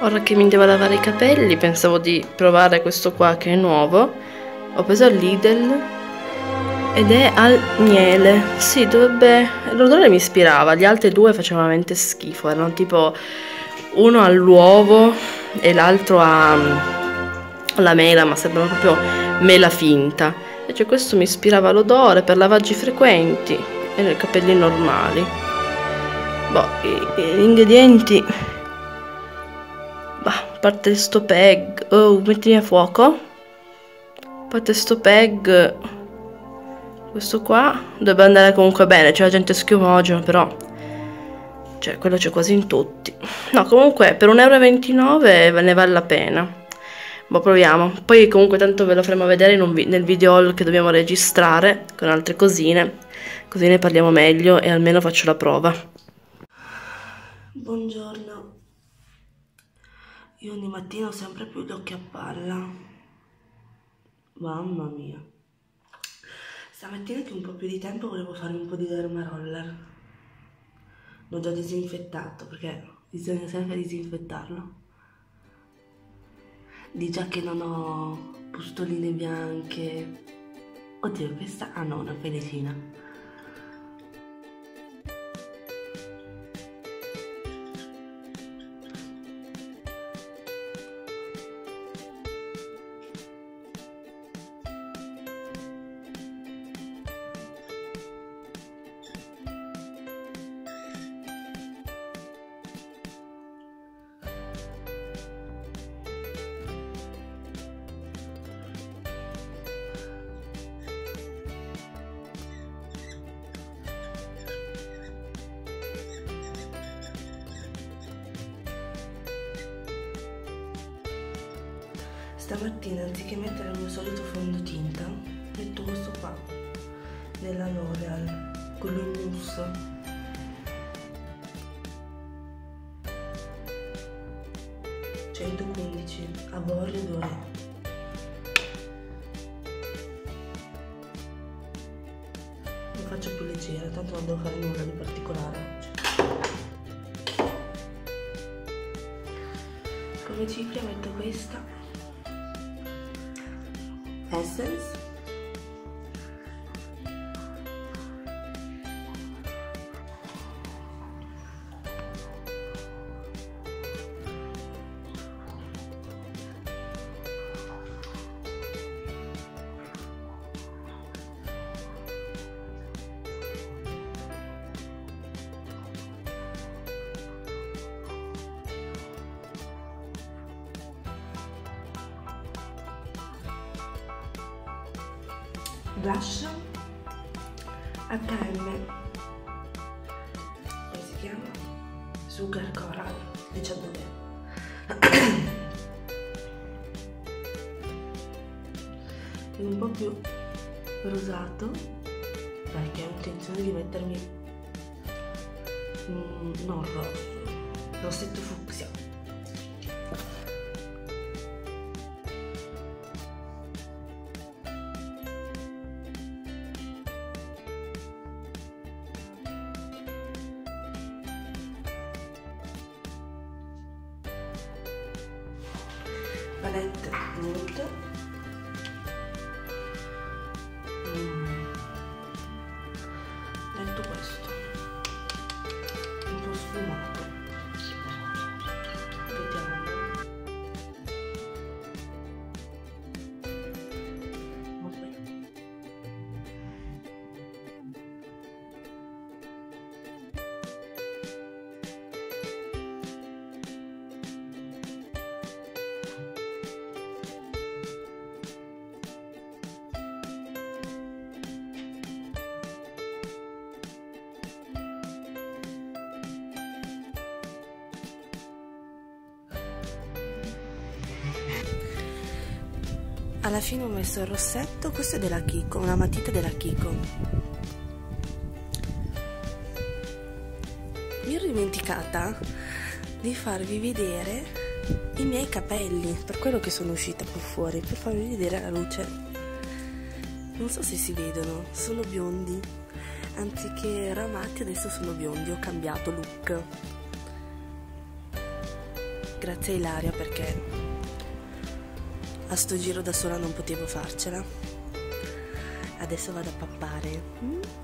Ora che mi devo lavare i capelli, pensavo di provare questo qua che è nuovo. Ho preso all'Idel ed è al miele. Sì, dovrebbe... l'odore mi ispirava, gli altri due facevano veramente schifo, erano tipo uno all'uovo e l'altro alla mela, ma sembrava proprio mela finta. Invece questo mi ispirava l'odore per lavaggi frequenti e nei capelli normali. Boh, gli ingredienti... bah, a parte sto peg... oh, mettimi a fuoco. A parte sto peg... questo qua dovrebbe andare comunque bene, c'è la gente schiumogena però... cioè, quello c'è quasi in tutti. No, comunque, per 1,29 € ne vale la pena. Boh, proviamo. Poi comunque tanto ve lo faremo vedere in nel video che dobbiamo registrare, con altre cosine, così ne parliamo meglio e almeno faccio la prova. Buongiorno. Io ogni mattina ho sempre più gli occhi a palla. Mamma mia. Stamattina che ho un po' più di tempo volevo farmi un po' di dermaroller. L'ho già disinfettato perché bisogna sempre disinfettarlo. Di già che non ho pustoline bianche. Oddio, questa... ah no, una pellicina. Stamattina, anziché mettere il mio solito fondotinta, metto questo qua, della L'Oreal, quello in mousse. $115, a bordo €2. Lo faccio più leggero, tanto non devo fare nulla di particolare. Come cipria metto questa Essence, blush HM, come si chiama? Sugar Coral, 19. È un po' più rosato perché ho intenzione di mettermi non rosso, rossetto fucsia. Palette nude, detto questo, un po' sfumato, vediamo, molto bene. Alla fine ho messo il rossetto, questo è della Kiko, una matita della Kiko. Mi ero dimenticata di farvi vedere i miei capelli, per quello che sono uscita qua fuori, per farvi vedere la luce. Non so se si vedono, sono biondi, anziché ramati adesso sono biondi, ho cambiato look. grazie a Ilaria perché a sto giro da sola non potevo farcela. Adesso vado a pappare.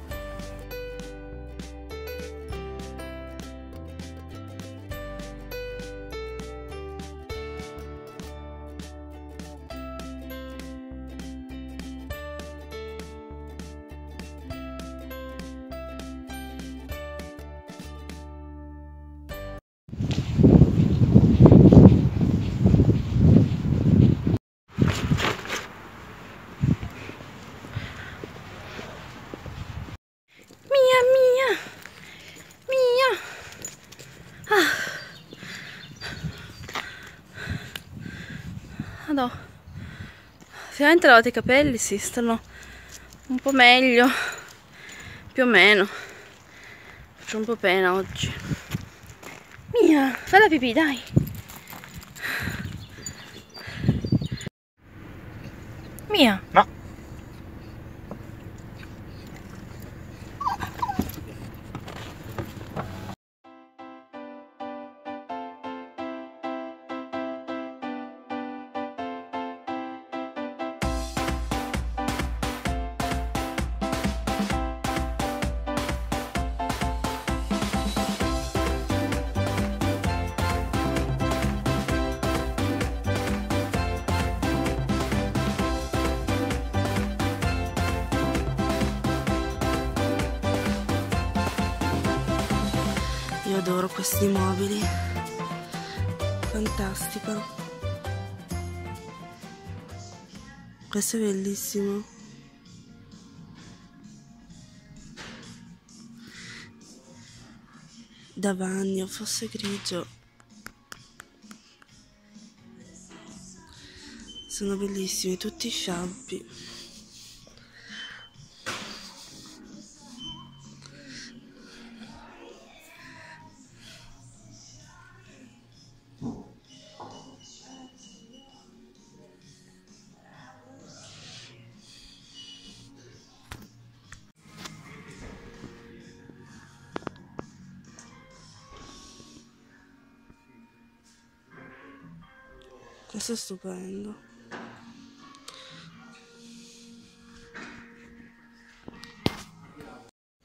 No, finalmente ho lavato i capelli, si stanno un po' meglio, più o meno. Faccio un po' pena oggi. Mia, fai la pipì, dai. Mia. No. Io adoro questi mobili, fantastico, questo è bellissimo, da bagno, fosse grigio, sono bellissimi, tutti sciampi. Questo è stupendo.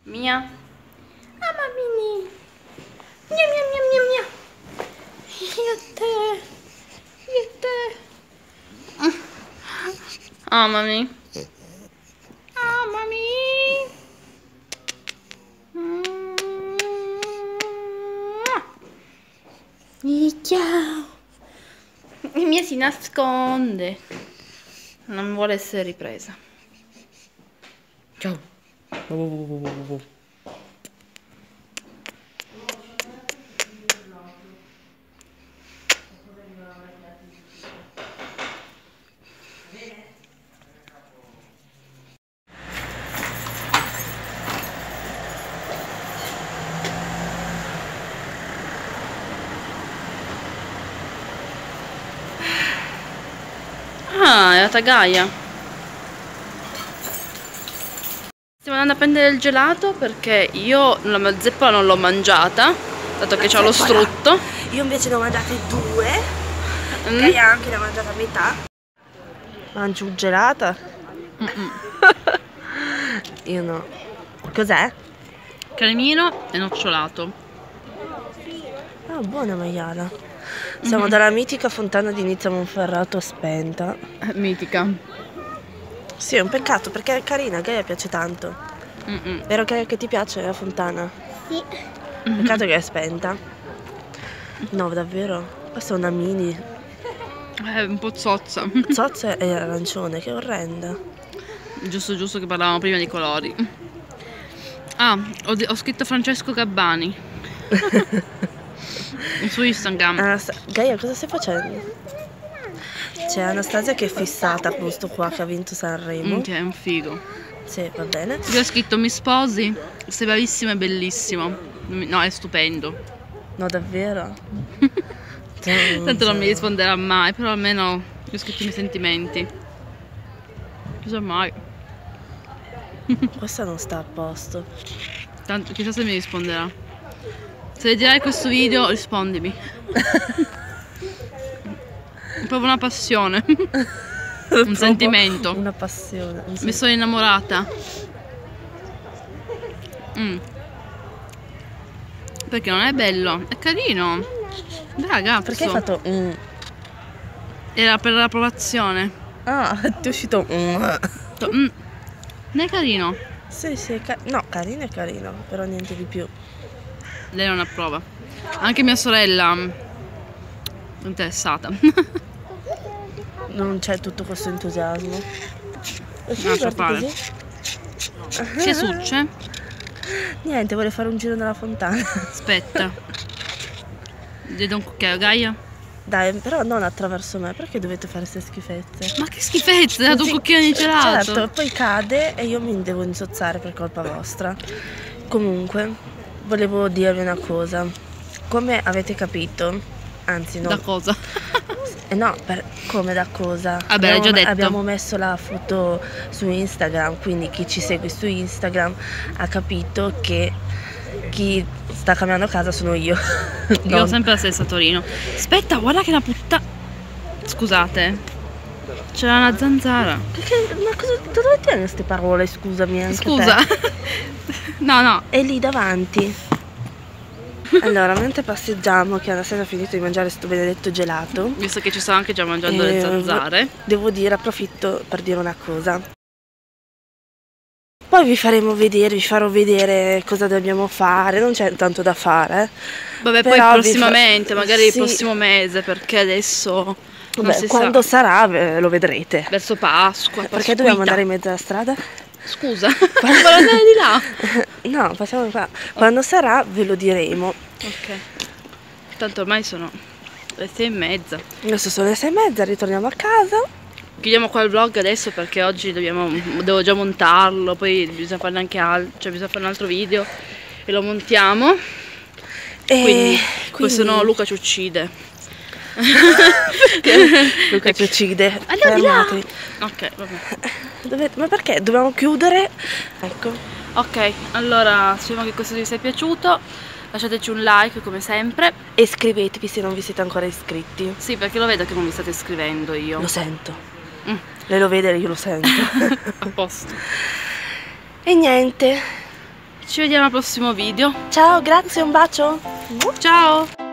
Mia. Ah, mammini. Mia, mia, mia, mia, mia. Io te. Ah, mamma. Mia si nasconde, non vuole essere ripresa. Ciao. Ah, è la tagaia. Stiamo andando a prendere il gelato perché io la zeppola non l'ho mangiata, dato che c'ho lo strutto. Io invece ne ho mangiate due, e anche ne ho mangiata a metà. Mangio un gelato? Io no. Cos'è? Cremino e nocciolato. Ah, buona maiala. Siamo dalla mitica Fontana di Inizio Monferrato spenta. Mitica. Sì, è un peccato perché è carina, a Gaia piace tanto. Vero Gaia, che ti piace la fontana? Sì. Peccato che è spenta. No, davvero? Questa è una mini. È un po' zozza. Zozza e arancione, che orrenda. Giusto, giusto che parlavamo prima di colori. Ah, ho scritto Francesco Cabani. Su Instagram. Gaia, cosa stai facendo? C'è Anastasia che è fissata con questo qua che ha vinto Sanremo. Che è un figo. Sì, va bene. Io ho scritto: mi sposi? Sei bravissimo e bellissimo. No, è stupendo. No, davvero? Tanto non mi risponderà mai, però almeno io ho scritto i miei sentimenti. Chissà mai. Questa non sta a posto. Tanto chissà se mi risponderà. Se vederai questo video rispondimi. Proprio una passione. Un sentimento. Una passione. Mi sono innamorata. Perché non è bello? È carino. Beh, ragazzo. Perché hai fatto un... Era per l'approvazione. Ah, ti è uscito un... Non è carino? Sì, sì, è no, carino è carino, però niente di più. Lei non approva. Anche mia sorella interessata. Non c'è tutto questo entusiasmo. Lascia fare. Che succede? Niente, vuole fare un giro nella fontana. Aspetta. Gli do un cucchiaio, Gaia. Dai, però non attraverso me, perché dovete fare queste schifezze? Ma che schifezze? Hai dato un cucchiaio di gelato. Certo, poi cade e io mi devo insozzare per colpa vostra. Comunque, volevo dirvi una cosa. Come avete capito, anzi no. Da cosa? No, per, come da cosa? Vabbè, l'hai già detto. Abbiamo messo la foto su Instagram, quindi chi ci segue su Instagram ha capito che chi sta cambiando casa sono io. Io ho sempre la stessa Torino. Aspetta, guarda che la puttana. Scusate. C'era una zanzara. Perché, ma cosa, dove tieni queste parole? Scusami anche. Scusa. Te. No, no. È lì davanti. Allora, mentre passeggiamo, che Anastasia ha finito di mangiare sto benedetto gelato. Visto che ci sto anche già mangiando le zanzare. Devo dire, approfitto per dire una cosa. Poi vi faremo vedere, vi farò vedere cosa dobbiamo fare, non c'è tanto da fare. Vabbè, però poi prossimamente, magari il prossimo mese, perché adesso... Vabbè, quando sarà lo vedrete. Verso Pasqua. Perché dobbiamo andare in mezzo alla strada? Scusa, quando andare di là? No, passiamo qua. Quando sarà ve lo diremo. Ok. Tanto ormai sono le 6:30. Adesso sono le 6:30, ritorniamo a casa. Chiudiamo qua il vlog adesso perché oggi devo già montarlo, poi bisogna farne anche altro, cioè bisogna fare un altro video e lo montiamo. Quindi se no Luca ci uccide. Luca ci uccide. Allora, ok, vabbè. Ma perché? Dobbiamo chiudere. Ecco. Ok, allora speriamo che questo video vi sia piaciuto. Lasciateci un like come sempre. E iscrivetevi se non vi siete ancora iscritti. Sì, perché lo vedo che non vi state iscrivendo io. Lo sento. Lei lo vede, io lo sento. A posto. E niente. Ci vediamo al prossimo video. Ciao, grazie, un bacio. Ciao.